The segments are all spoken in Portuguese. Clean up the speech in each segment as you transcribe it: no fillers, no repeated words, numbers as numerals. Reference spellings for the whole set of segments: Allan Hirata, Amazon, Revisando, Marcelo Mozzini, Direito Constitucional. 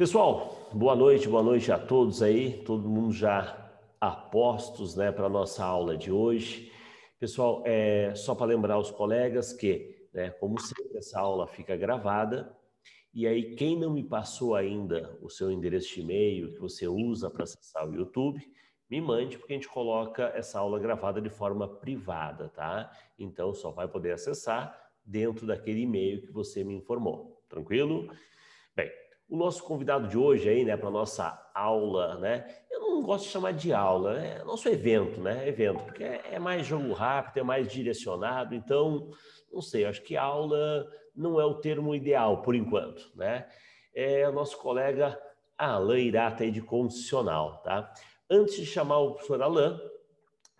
Pessoal, boa noite a todos aí, todo mundo já a postos, né, para a nossa aula de hoje. Pessoal, só para lembrar os colegas que, né, como sempre, essa aula fica gravada, e aí quem não me passou ainda o seu endereço de e-mail que você usa para acessar o YouTube, me mande, porque a gente coloca essa aula gravada de forma privada, tá? Então, só vai poder acessar dentro daquele e-mail que você me informou, tranquilo? Bem, o nosso convidado de hoje aí, né, para nossa aula, né, eu não gosto de chamar de aula, é nosso evento, né, evento, porque é mais jogo rápido, é mais direcionado, então, não sei, acho que aula não é o termo ideal, por enquanto, né, é o nosso colega Allan Hirata aí de Constitucional, tá? Antes de chamar o professor Allan,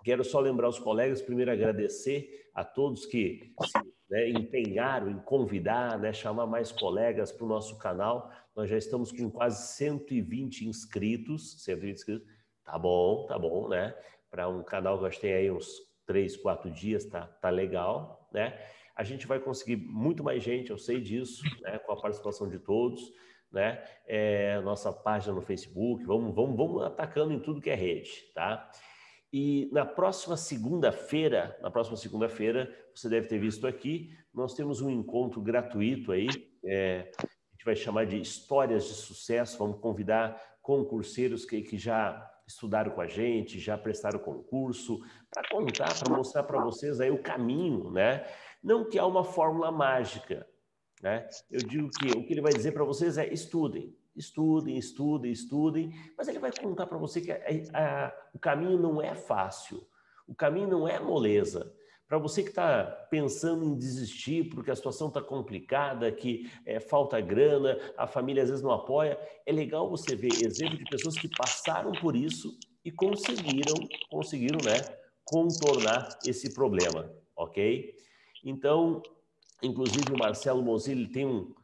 quero só lembrar os colegas, primeiro agradecer a todos que se, né, empenharam em convidar, né, chamar mais colegas para o nosso canal. Nós já estamos com quase 120 inscritos, 120 inscritos, tá bom, né? Para um canal que eu acho que tem aí uns 3, 4 dias, tá legal, né? A gente vai conseguir muito mais gente, eu sei disso, né, com a participação de todos, né? Nossa página no Facebook, vamos atacando em tudo que é rede, tá? E na próxima segunda-feira, você deve ter visto aqui, nós temos um encontro gratuito aí, a gente vai chamar de Histórias de Sucesso, vamos convidar concurseiros que já estudaram com a gente, já prestaram concurso, para contar, para mostrar para vocês aí o caminho, né? Não que há uma fórmula mágica, né? Eu digo que o que ele vai dizer para vocês é estudem. Estudem, estudem, estudem, mas ele vai contar para você que o caminho não é fácil, o caminho não é moleza. Para você que está pensando em desistir porque a situação está complicada, que falta grana, a família às vezes não apoia, é legal você ver exemplo de pessoas que passaram por isso e conseguiram, né, contornar esse problema, ok? Então, inclusive o Marcelo Mozzini tem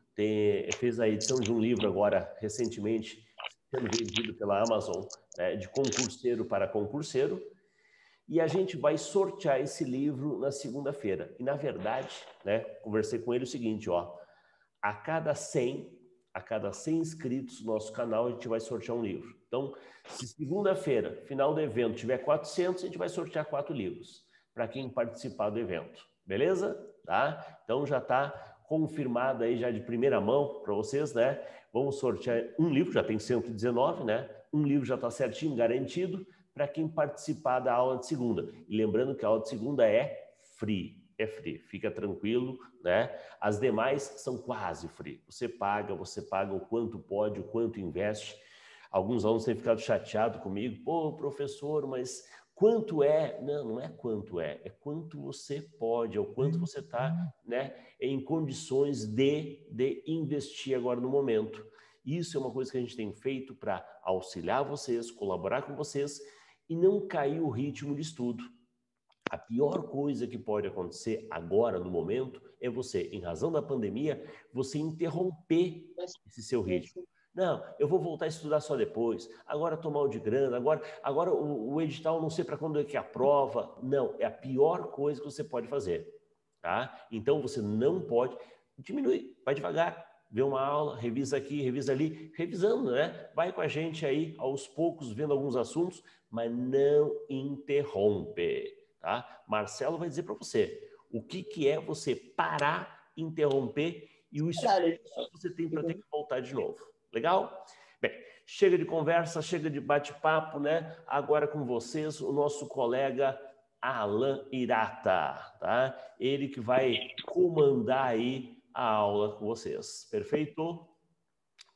fez a edição de um livro agora, recentemente, sendo vendido pela Amazon, né, de concurseiro para concurseiro, e a gente vai sortear esse livro na segunda-feira. E, na verdade, né, conversei com ele o seguinte, ó, a cada 100 inscritos no nosso canal, a gente vai sortear um livro. Então, se segunda-feira, final do evento, tiver 400, a gente vai sortear 4 livros para quem participar do evento, beleza? Tá? Então, já está confirmada aí já de primeira mão para vocês, né? Vamos sortear um livro, já tem 119, né? Um livro já está certinho, garantido, para quem participar da aula de segunda. E lembrando que a aula de segunda é free, fica tranquilo, né? As demais são quase free. Você paga o quanto pode, o quanto investe. Alguns alunos têm ficado chateados comigo. Pô, professor, mas quanto é? Não, não é quanto é quanto você pode, é o quanto você está, né, em condições de investir agora no momento. Isso é uma coisa que a gente tem feito para auxiliar vocês, colaborar com vocês e não cair o ritmo de estudo. A pior coisa que pode acontecer agora, no momento, é você, em razão da pandemia, você interromper esse seu ritmo. Não, eu vou voltar a estudar só depois, agora estou mal de grana, agora o edital não sei para quando é que aprova. Não, é a pior coisa que você pode fazer, tá? Então, você não pode diminuir, vai devagar, vê uma aula, revisa aqui, revisa ali, revisando, né? Vai com a gente aí, aos poucos, vendo alguns assuntos, mas não interrompe, tá? Marcelo vai dizer para você o que é você parar, interromper e o esforço que você tem para ter que voltar de novo. Legal? Bem, chega de conversa, chega de bate-papo, né? Agora com vocês, o nosso colega Allan Hirata, tá? Ele que vai comandar aí a aula com vocês, perfeito?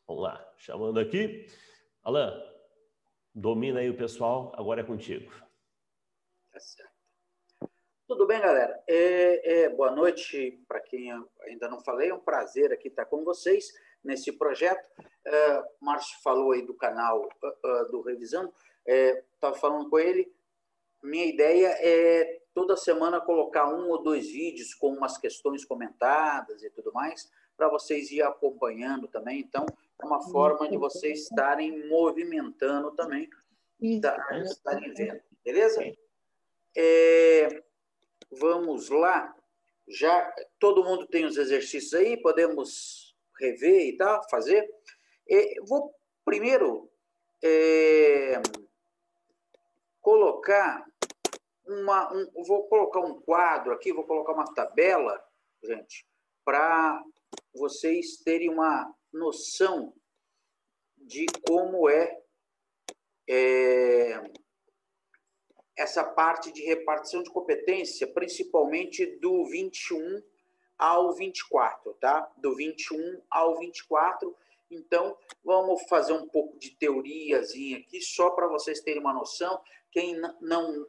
Vamos lá, chamando aqui. Allan, domina aí o pessoal, agora é contigo. Tá certo. Tudo bem, galera? Boa noite para quem ainda não falei, é um prazer aqui estar com vocês nesse projeto. Márcio falou aí do canal do Revisando, estava falando com ele, minha ideia é toda semana colocar 1 ou 2 vídeos com umas questões comentadas e tudo mais, para vocês ir acompanhando também, então é uma forma de vocês estarem movimentando também, estarem vendo, beleza? Vamos lá, já todo mundo tem os exercícios aí, podemos rever e tal, fazer. Vou primeiro colocar vou colocar um quadro aqui, vou colocar uma tabela, gente, para vocês terem uma noção de como é essa parte de repartição de competência, principalmente do 21 ao 24, tá? Do 21 ao 24. Então, vamos fazer um pouco de teoriazinha aqui, só para vocês terem uma noção. Quem não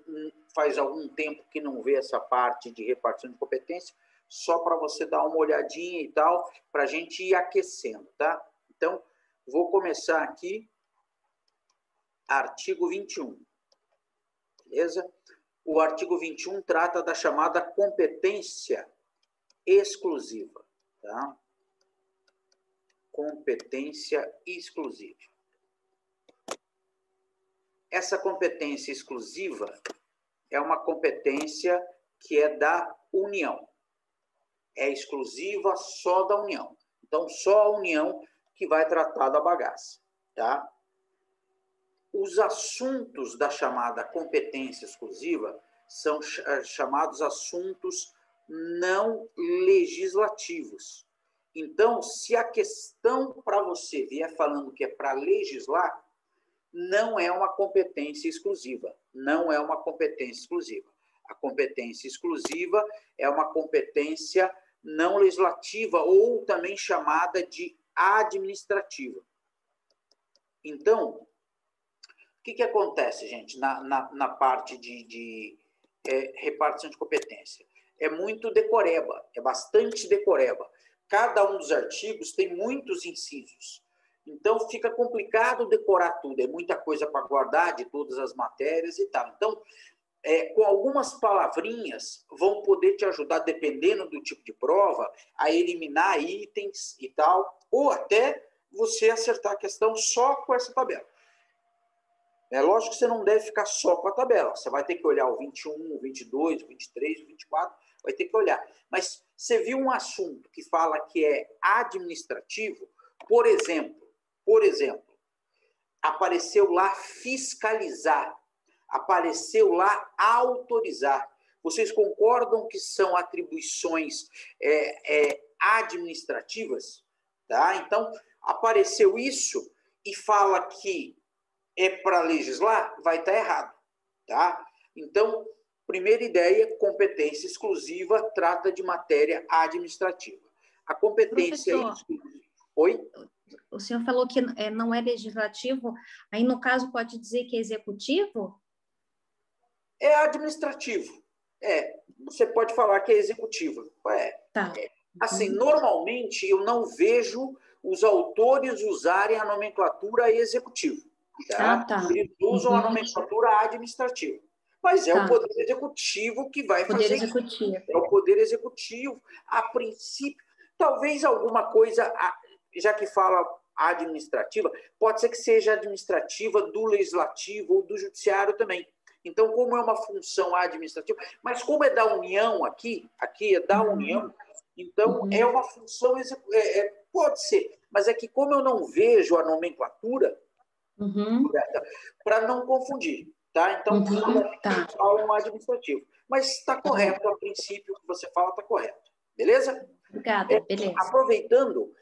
faz algum tempo que não vê essa parte de repartição de competência, só para você dar uma olhadinha e tal, para a gente ir aquecendo, tá? Então, vou começar aqui, artigo 21, beleza? O artigo 21 trata da chamada competência exclusiva, tá? Competência exclusiva. Essa competência exclusiva é uma competência que é da União. É exclusiva só da União. Então, só a União que vai tratar da bagaça, tá? Os assuntos da chamada competência exclusiva são chamados assuntos não legislativos. Então, se a questão para você vier falando que é para legislar, não é uma competência exclusiva. Não é uma competência exclusiva. A competência exclusiva é uma competência não legislativa ou também chamada de administrativa. Então, o que acontece, gente, na parte de repartição de competência? É muito decoreba, é bastante decoreba. Cada um dos artigos tem muitos incisos. Então, fica complicado decorar tudo. É muita coisa para guardar de todas as matérias e tal. Então, com algumas palavrinhas vão poder te ajudar, dependendo do tipo de prova, a eliminar itens e tal, ou até você acertar a questão só com essa tabela. É lógico que você não deve ficar só com a tabela. Você vai ter que olhar o 21, o 22, o 23, o 24, vai ter que olhar. Mas você viu um assunto que fala que é administrativo, por exemplo, apareceu lá fiscalizar, apareceu lá autorizar. Vocês concordam que são atribuições administrativas? Tá? Então, apareceu isso e fala que é para legislar, vai estar errado. Tá? Então, primeira ideia, competência exclusiva trata de matéria administrativa. A competência... Oi? O senhor falou que não é legislativo, aí no caso pode dizer que é executivo? É administrativo. É, você pode falar que é executivo. Tá. Assim, normalmente eu não vejo os autores usarem a nomenclatura executivo. Tá? Tá. Eles usam a nomenclatura administrativa. Mas é o poder executivo que vai fazer isso. É o poder executivo. A princípio, talvez alguma coisa, já que fala administrativa, pode ser que seja administrativa do legislativo ou do judiciário também. Então, como é uma função administrativa, mas como é da União aqui é da União, então é uma função, pode ser, mas é que como eu não vejo a nomenclatura, para não confundir, tá? Então, fala um administrativo, mas está correto, a princípio, o que você fala está correto, beleza? Obrigada, beleza. Aproveitando...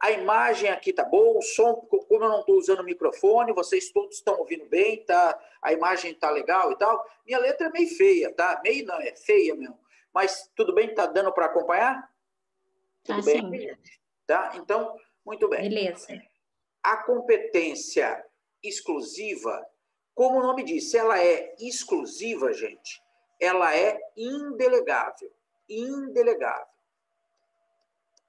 a imagem aqui tá boa, o som, como eu não estou usando o microfone, vocês todos estão ouvindo bem, tá? A imagem tá legal e tal. Minha letra é meio feia, tá? Meio não, é feia mesmo. Mas tudo bem, tá dando para acompanhar? Tudo bem? Sim. Tá? Então, muito bem. Beleza. A competência exclusiva, como o nome diz, se ela é exclusiva, gente, ela é indelegável. Indelegável.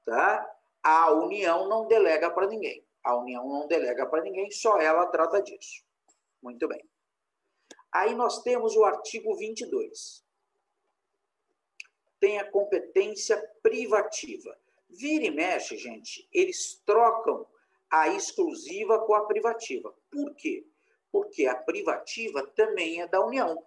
Tá? A União não delega para ninguém. A União não delega para ninguém, só ela trata disso. Muito bem. Aí nós temos o artigo 22. Tem a competência privativa. Vira e mexe, gente, eles trocam a exclusiva com a privativa. Por quê? Porque a privativa também é da União.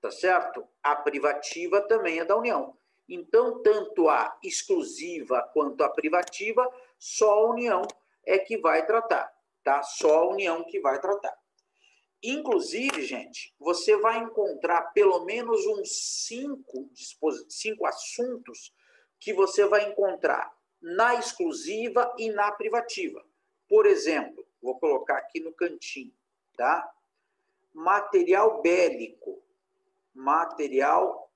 Tá certo? A privativa também é da União. Então, tanto a exclusiva quanto a privativa só a União é que vai tratar, tá? Só a União que vai tratar. Inclusive, gente, você vai encontrar pelo menos uns 5 assuntos que você vai encontrar na exclusiva e na privativa. Por exemplo, vou colocar aqui no cantinho, tá? Material bélico. Material